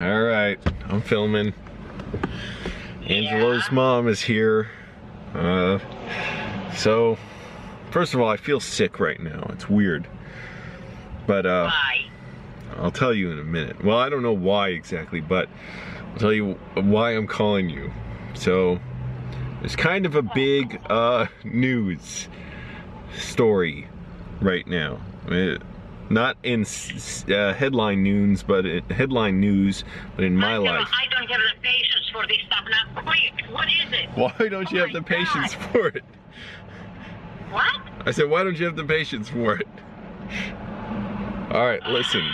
All right, I'm filming. Angelo's mom is here. So, first of all, I feel sick right now. It's weird. But, why? I'll tell you in a minute. Well, I don't know why exactly, but I'll tell you why I'm calling you. So, it's kind of a big news story right now. I mean, not in headline news, but in my life. I don't have the patience for this stuff now. Quick, what is it? Why don't you have the patience for it? What? I said, why don't you have the patience for it? All right, listen.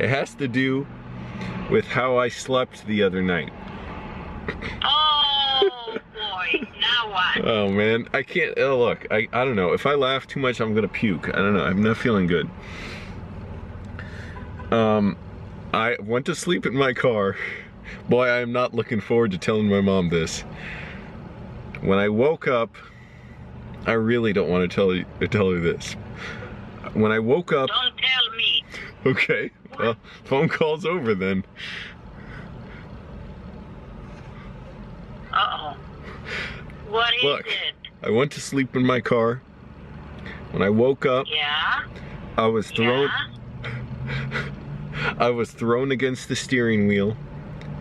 It has to do with how I slept the other night. Oh, boy. Now what? Oh, man. I can't. Oh, look. I don't know. If I laugh too much, I'm going to puke. I don't know. I'm not feeling good. I went to sleep in my car. Boy, I am not looking forward to telling my mom this. When I woke up, I really don't want to tell her this. When I woke up... Don't tell me. Okay. Well, phone call's over then. Uh-oh. What is it? I went to sleep in my car. When I woke up... Yeah? I was thrown... Yeah? I was thrown against the steering wheel.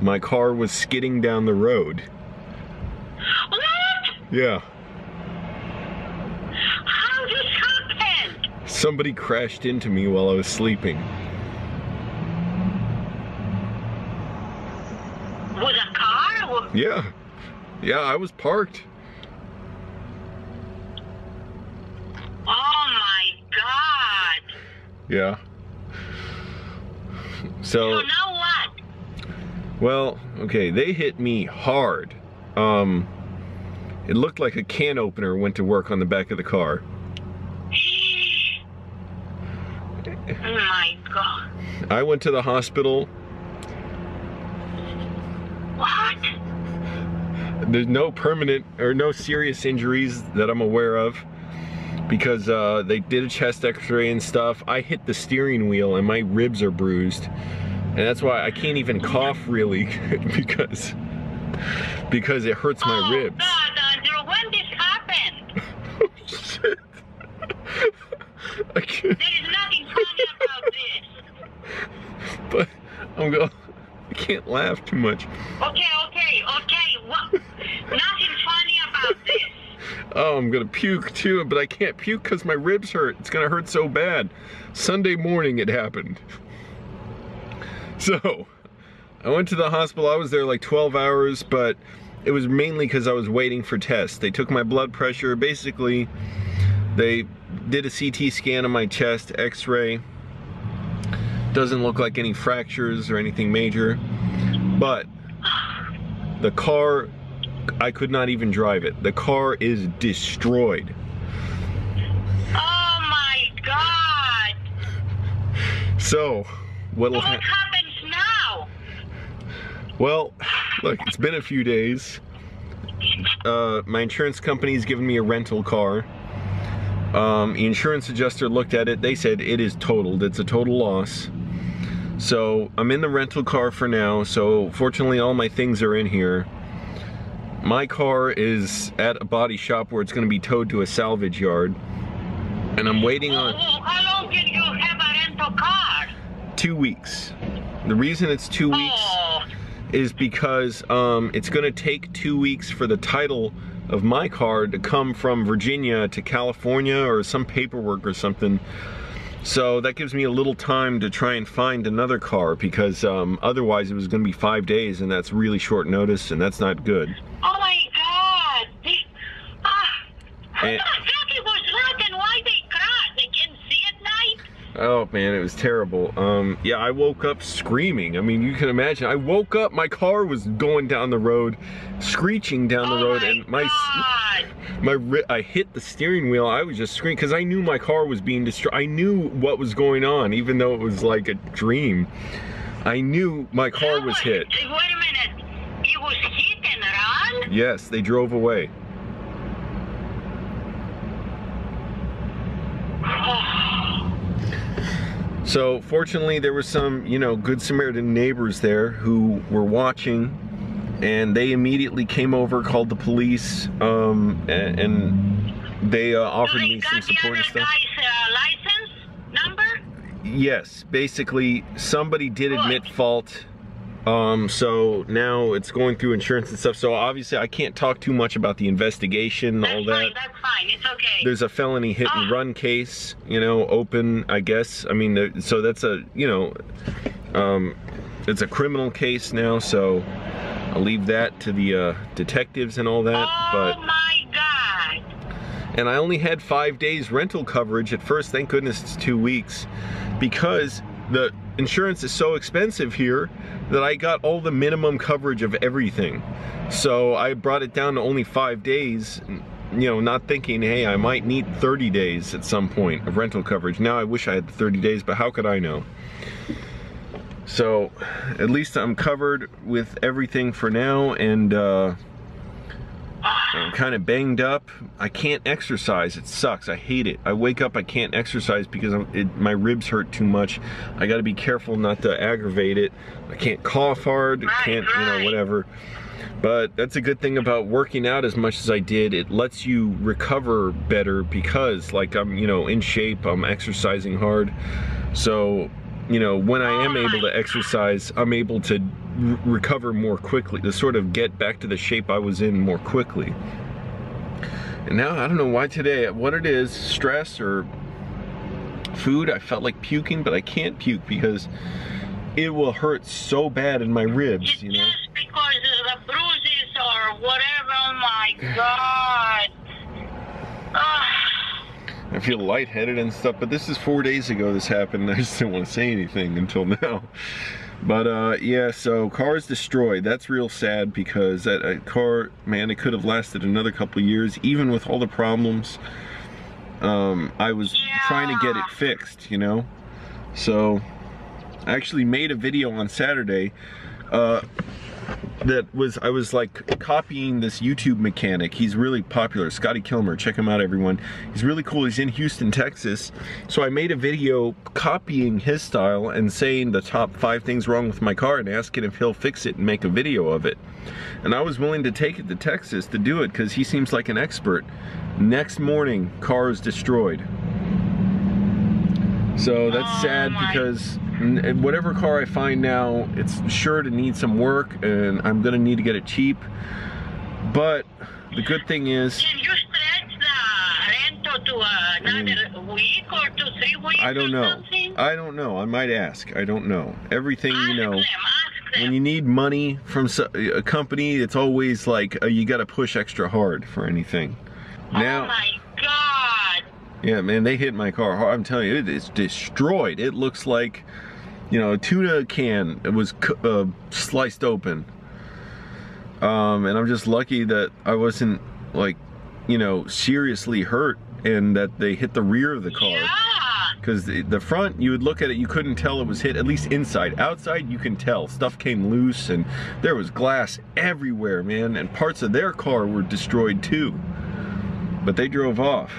My car was skidding down the road. What? Yeah. Somebody crashed into me while I was sleeping. With a car? Yeah. Yeah, I was parked. Oh my God. Yeah. So now what? Well, okay, they hit me hard. It looked like a can opener went to work on the back of the car. Oh my God. I went to the hospital. What? There's no permanent or no serious injuries that I'm aware of, because they did a chest x-ray and stuff. I hit the steering wheel and my ribs are bruised. And that's why I can't even cough really, because it hurts my ribs. God, Andrew, when this happened? Oh, shit. I can't. There is nothing funny about this. But I'm going. I can't laugh too much. Okay. What? Nothing funny about this. Oh, I'm gonna puke too, but I can't puke because my ribs hurt. It's gonna hurt so bad. Sunday morning it happened. So, I went to the hospital. I was there like 12 hours, but it was mainly because I was waiting for tests. They took my blood pressure. Basically, they did a CT scan of my chest, x-ray. Doesn't look like any fractures or anything major, but the car, I could not even drive it. The car is destroyed. Oh my God. So, what'll happen? What happens now? Well, look, it's been a few days. My insurance company's given me a rental car. The insurance adjuster looked at it. They said it is totaled. It's a total loss. So I'm in the rental car for now. So fortunately, all my things are in here. My car is at a body shop where it's going to be towed to a salvage yard. And I'm waiting on... How long did you have a rental car? 2 weeks. The reason it's 2 weeks is because it's going to take 2 weeks for the title of my car to come from Virginia to California or some paperwork or something. So that gives me a little time to try and find another car, because otherwise it was going to be 5 days, and that's really short notice, and that's not good. Oh my God! I thought it was red and white and crashed. I can see at night. Oh man, it was terrible. Yeah, I woke up screaming. I mean, you can imagine. I woke up, my car was going down the road, screeching down the road, and my... God. I hit the steering wheel. I was just screaming because I knew my car was being destroyed. I knew what was going on, even though it was like a dream. I knew my car was hit. Wait a minute. It was hit and run? Yes, they drove away. So fortunately there were some, you know, Good Samaritan neighbors there who were watching, and they immediately came over, called the police, and they offered me some support and stuff. Guy's license number? Yes, basically somebody did admit fault. So now it's going through insurance and stuff, so obviously I can't talk too much about the investigation, that's fine, it's okay. There's a felony hit and run case, you know, open, I guess. I mean, so that's a, you know, it's a criminal case now, so I'll leave that to the detectives and all that. Oh my God. And I only had 5 days rental coverage at first, thank goodness it's 2 weeks, because the insurance is so expensive here that I got all the minimum coverage of everything. So I brought it down to only 5 days, you know, not thinking, hey, I might need 30 days at some point of rental coverage. Now I wish I had 30 days, but how could I know? So at least I'm covered with everything for now, and I'm kind of banged up. I can't exercise. It sucks. I hate it. I wake up, I can't exercise because my ribs hurt too much. I got to be careful not to aggravate it. I can't cough hard. I can't, you know, whatever. But that's a good thing about working out as much as I did. It lets you recover better because, like, I'm, you know, in shape. I'm exercising hard. So, you know, when I am able to exercise, I'm able to recover more quickly, to sort of get back to the shape I was in more quickly. And now I don't know why today, what it is, stress or food, I felt like puking, but I can't puke because it will hurt so bad in my ribs, you know. Just because of the bruises or whatever. Oh my God. I feel lightheaded and stuff, but this is 4 days ago this happened. I just didn't want to say anything until now. But yeah, so car's destroyed. That's real sad because that car, man, it could have lasted another couple years, even with all the problems. I was trying to get it fixed, you know? So I actually made a video on Saturday I was like copying this YouTube mechanic. He's really popular, Scotty Kilmer. Check him out, everyone. He's really cool. He's in Houston, Texas. So I made a video copying his style and saying the top 5 things wrong with my car and asking if he'll fix it and make a video of it. And I was willing to take it to Texas to do it because he seems like an expert. Next morning, car is destroyed. So that's sad because whatever car I find now, it's sure to need some work, and I'm gonna need to get it cheap. But the good thing is, can you stretch the rental to another week or to 3 weeks? I don't know. Something? I don't know. I might ask. I don't know. Everything, you know. When you need money from a company, it's always like you got to push extra hard for anything. Now. Oh my God. Yeah, man, they hit my car hard. I'm telling you, it is destroyed. It looks like, you know, a tuna can. It was sliced open. And I'm just lucky that I wasn't, like, you know, seriously hurt and that they hit the rear of the car. Yeah. Because the front, you would look at it, you couldn't tell it was hit, at least inside. Outside, you can tell. Stuff came loose and there was glass everywhere, man. And parts of their car were destroyed too. But they drove off.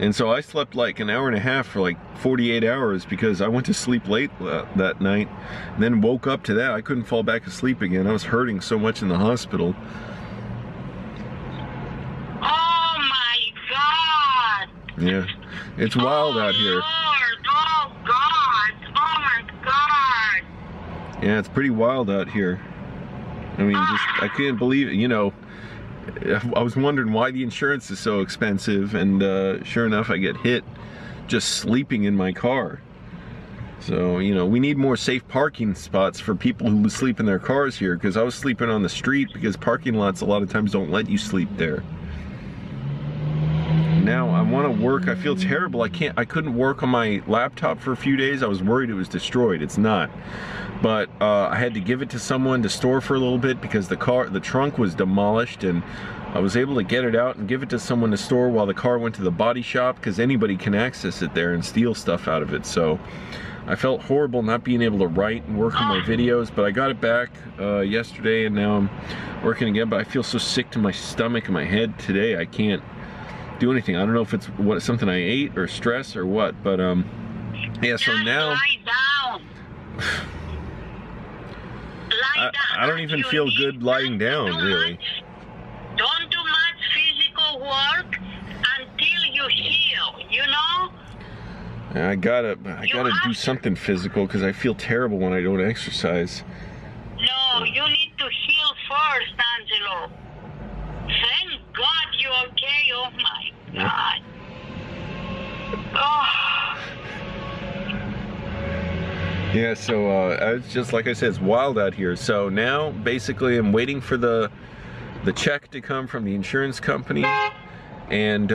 And so I slept like an hour and a half for like 48 hours because I went to sleep late that night, and then woke up to that. I couldn't fall back asleep again. I was hurting so much in the hospital. Oh my God. Yeah, it's wild out here. Lord. Oh God, oh my God. Yeah, it's pretty wild out here. I mean, I can't believe it, you know. I was wondering why the insurance is so expensive, and sure enough, I get hit just sleeping in my car. So, you know, we need more safe parking spots for people who sleep in their cars here, because I was sleeping on the street because parking lots a lot of times don't let you sleep there. Now I want to work. I feel terrible. I couldn't work on my laptop for a few days. I was worried it was destroyed. It's not. But I had to give it to someone to store for a little bit because the trunk was demolished, and I was able to get it out and give it to someone to store while the car went to the body shop, because anybody can access it there and steal stuff out of it. So I felt horrible not being able to write and work on my videos, but I got it back yesterday, and now I'm working again. But I feel so sick to my stomach and my head today. I can't. do anything. I don't know if it's something I ate or stress or what, but yeah. So now lie down. I don't even feel good lying down, really. Don't do much physical work until you heal, you know? I gotta do something physical because I feel terrible when I don't exercise. No, you need to heal first, Angelo. Thank God you're okay. Oh my God. Oh. Yeah, so it's just like I said, it's wild out here. So now basically I'm waiting for the check to come from the insurance company, and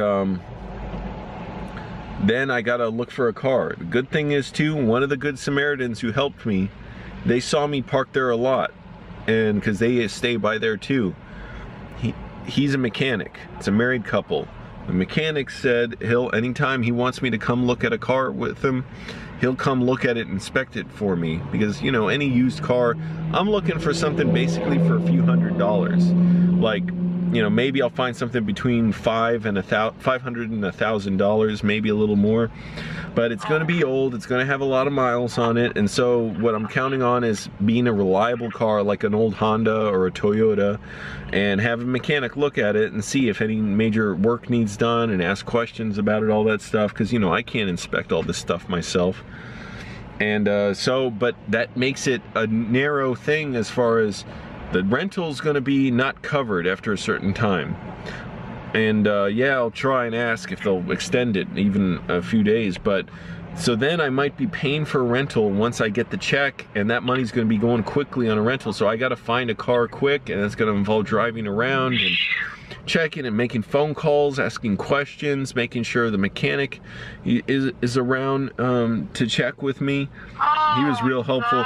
then I gotta look for a car. The good thing is too, one of the good Samaritans who helped me, they saw me parked there a lot, and because they stay by there too. He's a mechanic. It's a married couple. The mechanic said he'll, anytime he wants me to come look at a car with him, he'll come look at it and inspect it for me, because you know, any used car, I'm looking for something basically for a few $100s. Like, you know, maybe I'll find something between $500 and $1,000, maybe a little more. But it's going to be old. It's going to have a lot of miles on it. And so what I'm counting on is being a reliable car, like an old Honda or a Toyota, and have a mechanic look at it and see if any major work needs done and ask questions about it, all that stuff. Because, you know, I can't inspect all this stuff myself. And so, but that makes it a narrow thing as far as the rental's gonna be not covered after a certain time. And yeah, I'll try and ask if they'll extend it even a few days, but so then I might be paying for a rental once I get the check, and that money's gonna be going quickly on a rental. So I gotta find a car quick, and that's gonna involve driving around and checking and making phone calls, asking questions, making sure the mechanic is around to check with me. He was real helpful.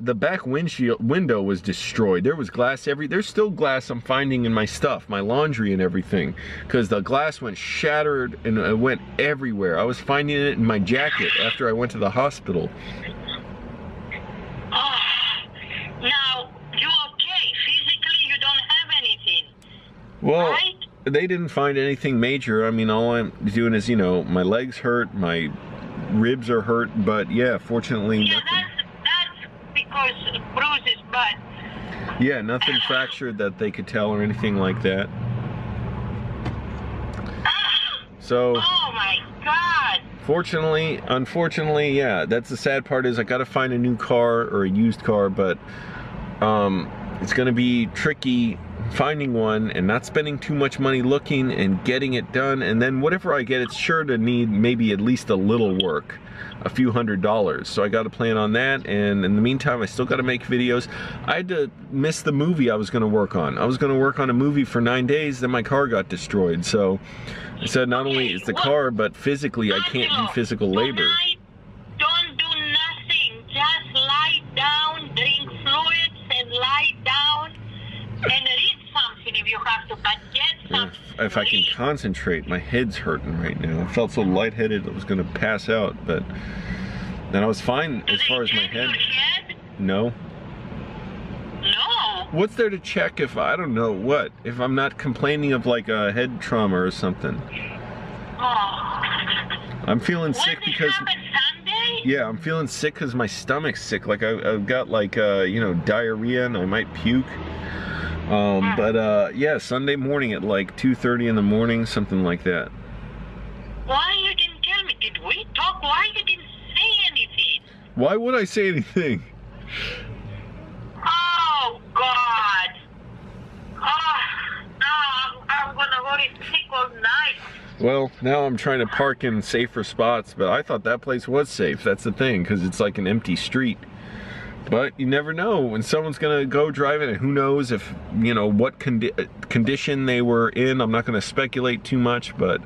The back window was destroyed. There was glass there's still glass I'm finding in my stuff, my laundry and everything, because the glass went shattered and it went everywhere. I was finding it in my jacket after I went to the hospital. Well, they didn't find anything major. I mean, all I'm doing is, you know, my legs hurt, my ribs are hurt, but yeah, fortunately nothing. That's because bruises, but yeah, nothing fractured that they could tell or anything like that. So, oh my God. Fortunately, unfortunately, yeah, that's the sad part, is I got to find a new car or a used car, but it's going to be tricky finding one and not spending too much money looking and getting it done. And then whatever I get, it's sure to need maybe at least a little work, a few $100s. So I got to plan on that, and in the meantime I still got to make videos. I had to miss the movie I was going to work on. I was going to work on a movie for 9 days, then my car got destroyed. So I said not only is the car, but physically I can't do physical labor. Don't do nothing. Just lie down, drink fluids and lie down and if you have to, but get some if I can concentrate. My head's hurting right now. I felt so lightheaded I was gonna pass out, but then I was fine as far as my head. No. No. What's there to check if I don't know what? If I'm not complaining of like a head trauma or something. Oh. I'm feeling sick because. Yeah, I'm feeling sick because my stomach's sick. Like I've got like you know, diarrhea and I might puke. But yeah, Sunday morning at like 2:30 in the morning, something like that. Why you didn't tell me? Did we talk? Why you didn't say anything? Why would I say anything? Oh God! Oh no, I'm gonna worry sick all night. Well, now I'm trying to park in safer spots, but I thought that place was safe. That's the thing, because it's like an empty street. But you never know when someone's gonna go drive it, and who knows if, you know, what condition they were in. I'm not gonna speculate too much, but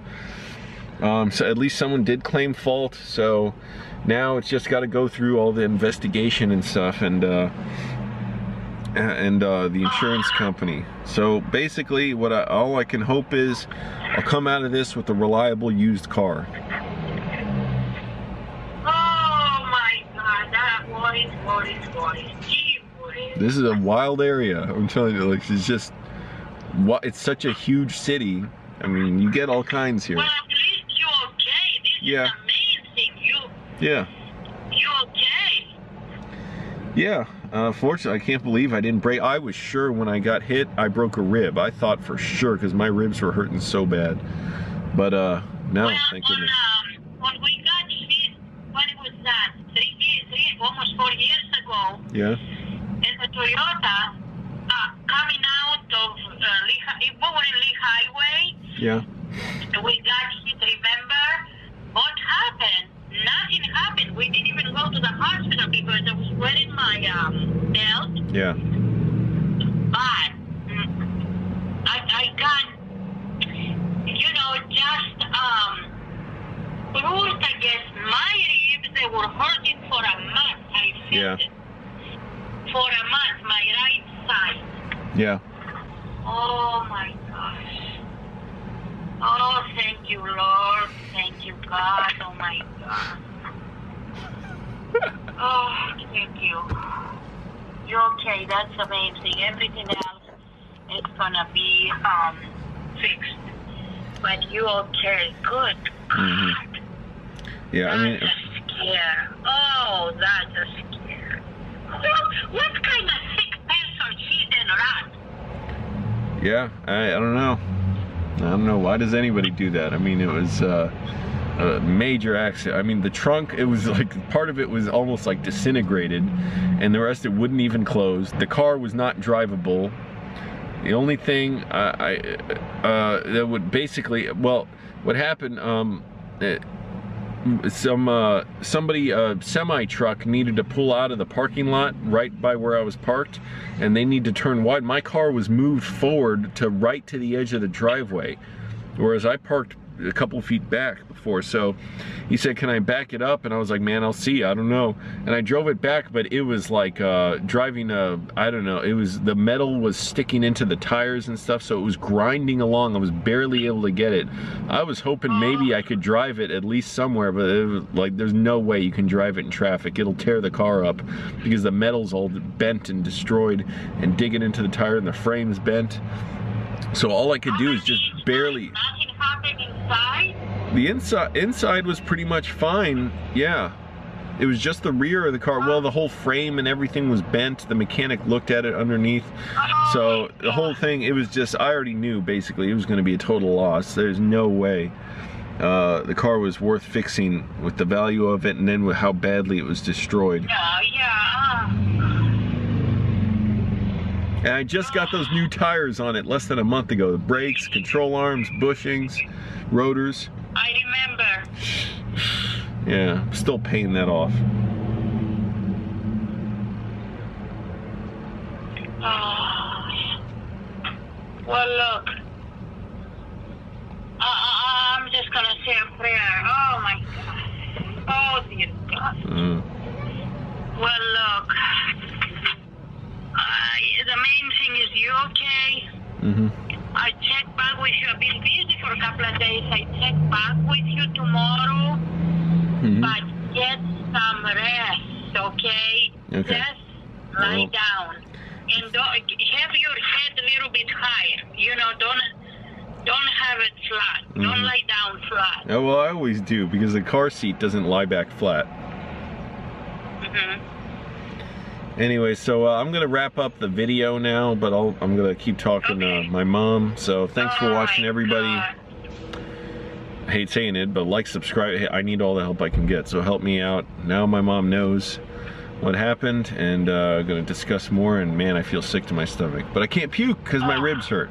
so at least someone did claim fault. So now it's just got to go through all the investigation and stuff, and the insurance company. So basically, all I can hope is I'll come out of this with a reliable used car. This is a wild area, I'm telling you. Like, it's just, it's such a huge city. I mean, you get all kinds here. Well, at least you're okay. This yeah. is amazing. You, yeah. You're okay. Yeah. Fortunately, I can't believe I didn't break. I was sure when I got hit, I broke a rib. I thought for sure because my ribs were hurting so bad. But no, well, thank goodness. When we got hit, what was that? Almost 4 years ago. Yeah. And the Toyota. Coming out of we were in Lee Highway. Yeah. We got hit, remember? What happened? Nothing happened. We didn't even go to the hospital because I was wearing my belt. Yeah. But I got, you know, just bruised against my ribs. They were hurting for a month. I felt yeah. it. For a month, my right side. Yeah. Oh my gosh. Oh, thank you, Lord. Thank you, God. Oh my God. Oh, thank you. You're okay. That's amazing. Everything else is gonna be fixed. But you okay? Good. Mm-hmm. Yeah. That's I mean. A scare. Oh, that's a scare. What kind of sick person she's in rat? Yeah, I don't know. I don't know. Why does anybody do that? I mean, it was a major accident. I mean, the trunk, it was like, part of it was almost like disintegrated, and the rest it wouldn't even close. The car was not drivable. The only thing that would basically, well, what happened, somebody semi-truck needed to pull out of the parking lot right by where I was parked, and they need to turn wide. My car was moved forward to right to the edge of the driveway, whereas I parked a couple feet back before. So he said, can I back it up? And I was like, man, I'll see, I don't know. And I drove it back, but it was like driving a, I don't know, it was, the metal was sticking into the tires and stuff, so it was grinding along. I was barely able to get it. I was hoping maybe I could drive it at least somewhere, but it was like, there's no way you can drive it in traffic. It'll tear the car up because the metal's all bent and destroyed and digging into the tire, and the frame's bent. So all I could do is just barely. Nothing happened inside? The inside was pretty much fine. Yeah, it was just the rear of the car. Well, the whole frame and everything was bent. The mechanic looked at it underneath. So the whole thing, it was just, I already knew basically it was going to be a total loss. There's no way the car was worth fixing with the value of it and then with how badly it was destroyed. Yeah, yeah. And I just got those new tires on it less than a month ago. The brakes, control arms, bushings, rotors. I remember. Yeah, I'm still paying that off. Well, look. I'm just going to say a prayer. Oh, my God. Oh, dear God. Well, look. The main thing is you okay. Mm-hmm. I checked back with you. I've been busy for a couple of days. I check back with you tomorrow. Mm-hmm. But get some rest, okay? Just lie down and don't, have your head a little bit higher. You know, don't have it flat. Mm-hmm. Don't lie down flat. Oh, well, I always do because the car seat doesn't lie back flat. Mm-hmm. Anyway, so I'm going to wrap up the video now, but I'm going to keep talking to my mom. So thanks for watching, everybody. I hate saying it, but like, subscribe. I need all the help I can get, so help me out. Now my mom knows what happened, and I'm going to discuss more, and man, I feel sick to my stomach. But I can't puke because my ribs hurt.